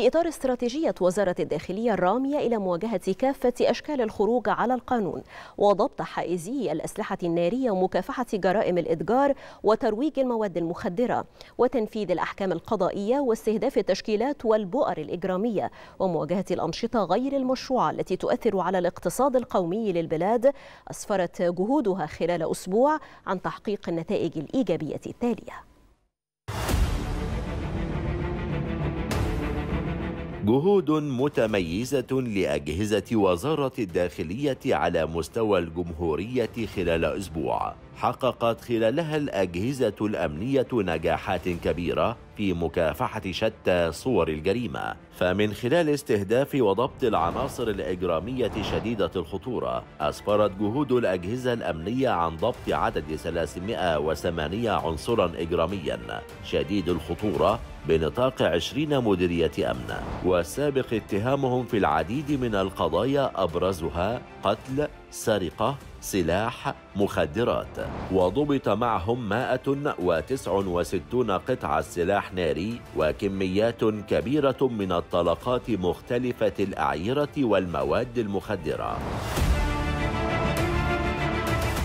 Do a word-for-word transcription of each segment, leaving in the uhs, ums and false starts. في إطار استراتيجية وزارة الداخلية الرامية إلى مواجهة كافة أشكال الخروج على القانون وضبط حائزي الأسلحة النارية ومكافحة جرائم الإتجار وترويج المواد المخدرة وتنفيذ الأحكام القضائية واستهداف التشكيلات والبؤر الإجرامية ومواجهة الأنشطة غير المشروعة التي تؤثر على الاقتصاد القومي للبلاد، أسفرت جهودها خلال أسبوع عن تحقيق النتائج الإيجابية التالية. جهود متميزة لأجهزة وزارة الداخلية على مستوى الجمهورية خلال أسبوع، حققت خلالها الأجهزة الأمنية نجاحات كبيرة في مكافحة شتى صور الجريمة، فمن خلال استهداف وضبط العناصر الإجرامية شديدة الخطورة، أسفرت جهود الأجهزة الأمنية عن ضبط عدد ثلاثمائة وثمانية عنصرا إجراميا شديد الخطورة بنطاق عشرين مديرية أمن، والسابق اتهامهم في العديد من القضايا أبرزها قتل، سرقة، سلاح، مخدرات، وضبط معهم مائة وتسعة وستين قطعة سلاح ناري وكميات كبيرة من الطلقات مختلفة الأعيرة والمواد المخدرة.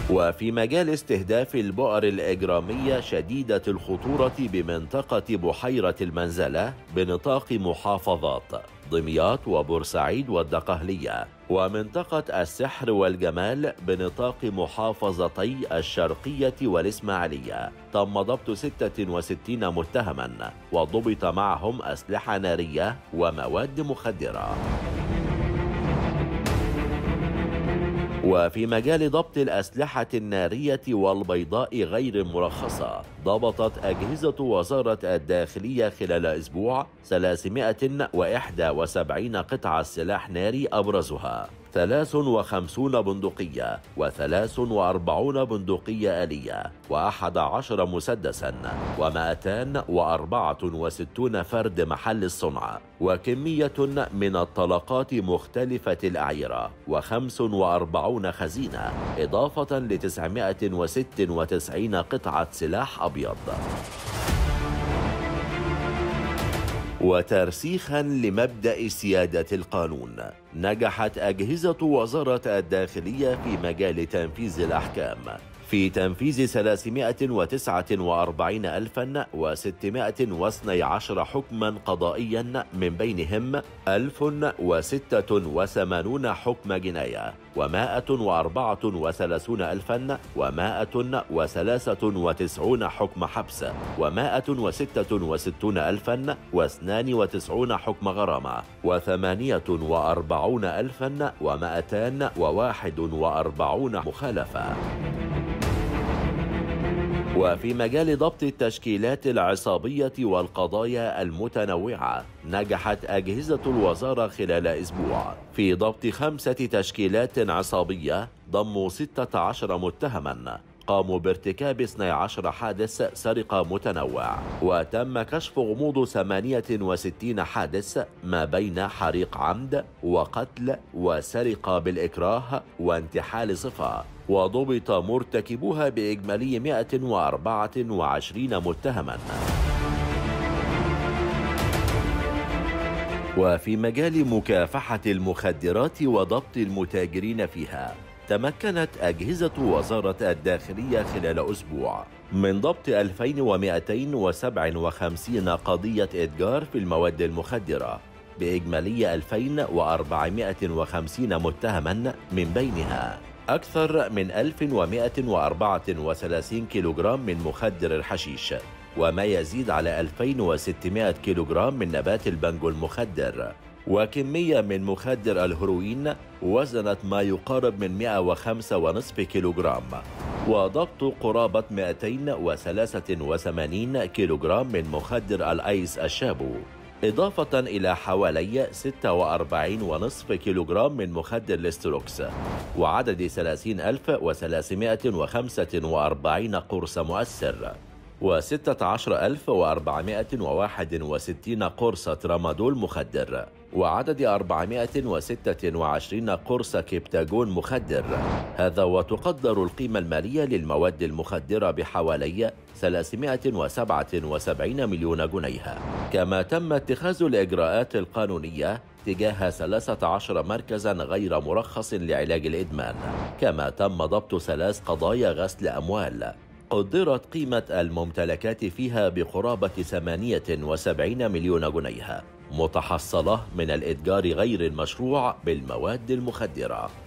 وفي مجال استهداف البؤر الإجرامية شديدة الخطورة بمنطقة بحيرة المنزلة بنطاق محافظات دمياط وبورسعيد والدقهلية، ومنطقة السحر والجمال بنطاق محافظتي الشرقية والإسماعيلية، تم ضبط ستة وستين متهما وضبط معهم أسلحة نارية ومواد مخدرة. وفي مجال ضبط الأسلحة النارية والبيضاء غير المرخصة، ضبطت أجهزة وزارة الداخلية خلال أسبوع ثلاثمائة وواحد وسبعين قطعة سلاح ناري أبرزها ثلاث وخمسين بندقية وثلاث وأربعين بندقية آلية وأحد عشر مسدسا ومائتين وأربعة وستين فرد محل الصنع، وكمية من الطلقات مختلفة الأعيرة وخمس وأربعين خزينة، إضافة ل تسعمائة وستة وتسعين قطعة سلاح أبيض. وترسيخا لمبدأ سيادة القانون، نجحت أجهزة وزارة الداخلية في مجال تنفيذ الأحكام في تنفيذ ثلاثمائة وتسعة وأربعين ألفا وستمائة واثني عشر حكما قضائيا، من بينهم ألف وستة وثمانين حكم جناية ومائة وأربعة وثلاثين ألفا ومائة وثلاثة وتسعين حكم حبس ومائة وستة وستين ألفا واثنين وتسعين حكم غرامة وثمانية وأربعين ألفا ومائتين وواحد وأربعين مخالفة. وفي مجال ضبط التشكيلات العصابية والقضايا المتنوعة، نجحت أجهزة الوزارة خلال أسبوع في ضبط خمسة تشكيلات عصابية ضموا ستة عشر متهما قاموا بارتكاب اثني عشر حادث سرقة متنوع، وتم كشف غموض ثمانية وستين حادث ما بين حريق عمد وقتل وسرقة بالإكراه وانتحال صفة، وضبط مرتكبوها بإجمالي مائة وأربعة وعشرين متهما. وفي مجال مكافحة المخدرات وضبط المتاجرين فيها، تمكنت أجهزة وزارة الداخلية خلال أسبوع من ضبط ألفين ومائتين وسبعة وخمسين قضية إتجار في المواد المخدرة بإجمالي ألفين وأربعمائة وخمسين متهما، من بينها أكثر من ألف ومائة وأربعة وثلاثين كيلوغرام من مخدر الحشيش وما يزيد على ألفين وستمائة كيلوغرام من نبات البانجو المخدر، وكمية من مخدر الهيروين وزنت ما يقارب من مائة وخمسة فاصلة خمسة كيلوغرام، وضبط قرابة مائتين وثلاثة وثمانين كيلوغرام من مخدر الأيس الشابو، إضافة إلى حوالي ستة وأربعين فاصلة خمسة كيلوغرام من مخدر الاستروكس، وعدد ثلاثين ألف وثلاثمائة وخمسة وأربعين قرص مؤثر، وستة عشر ألف وأربعمائة وواحد وستين قرصة ترامادول مخدر وعدد أربعمائة وستة وعشرين قرص كبتاجون مخدر. هذا وتقدر القيمة المالية للمواد المخدرة بحوالي ثلاثمائة وسبعة وسبعين مليون جنيه. كما تم اتخاذ الإجراءات القانونية تجاه ثلاثة عشر مركزا غير مرخص لعلاج الإدمان. كما تم ضبط ثلاث قضايا غسل أموال قدرت قيمة الممتلكات فيها بقرابة ثمانية وسبعين مليون جنيه متحصلة من الإتجار غير المشروع بالمواد المخدرة.